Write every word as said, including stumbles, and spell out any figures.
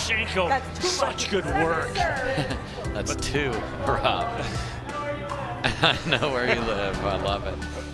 Tereschenkel, such good work. That's two, Rob. I know where you live. I love it.